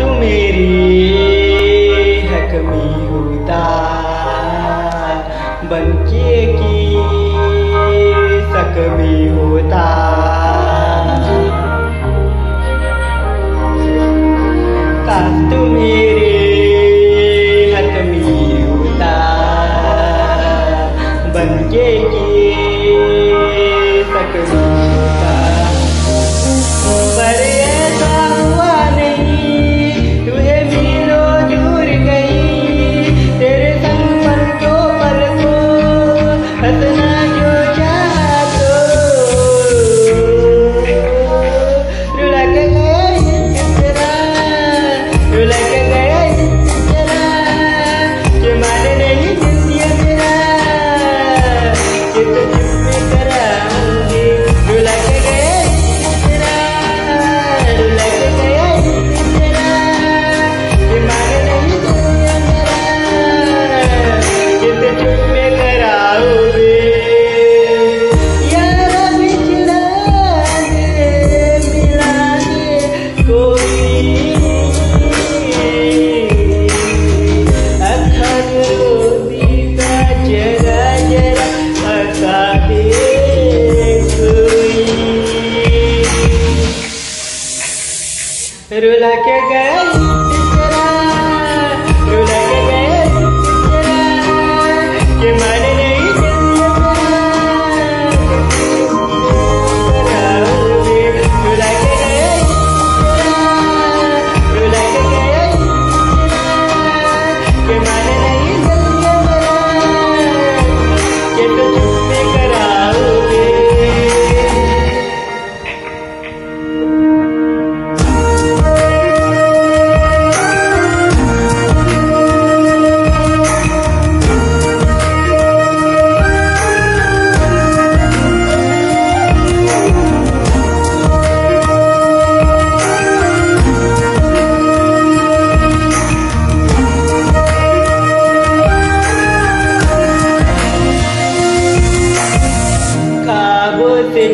तू मेरी हक में होता बनके की शक में होता। तू मेरे हक में होता बनके की शक में होता। पर ऐसा हुआ नहीं तुझे मिलो दूर गई तेरे संग पल को पल को हंसना जो चाहा तो रुला के गया इश्क़ तेरा, रुला के गया इश्क़ तेरा कि माने नहीं जिंदगी तेरा कि तुझे कराऊंगी। रुला के गया इश्क़ तेरा, रुला के गया इश्क़ तेरा कि माने नहीं जिंदगी तेरा कि तुझे कराऊंगी। यारा बिछड़ा दे मिला दे कोई रुला के गया इश्क़ तेरा, रुला के गया इश्क़ तेरा कि माने नहीं जिंदगी। रुला के गया इश्क़ तेरा, रुला के गया इश्क़ तेरा कि माने नहीं जिंदगी कि तुझसे कराऊंगी।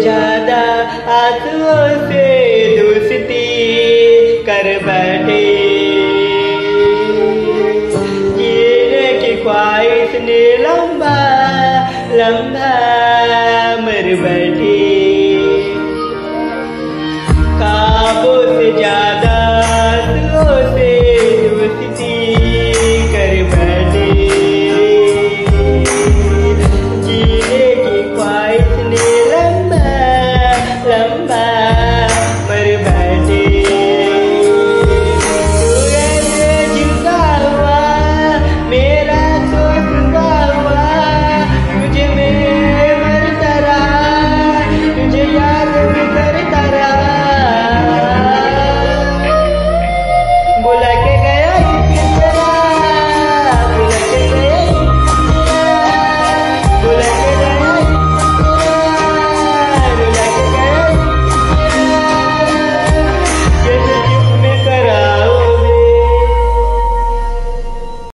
ज्यादा आंसुओं से दोस्ती कर बैठे जीने की ख्वाहिश ने लंबा लंबा मर बैठी। काबू से ज्यादा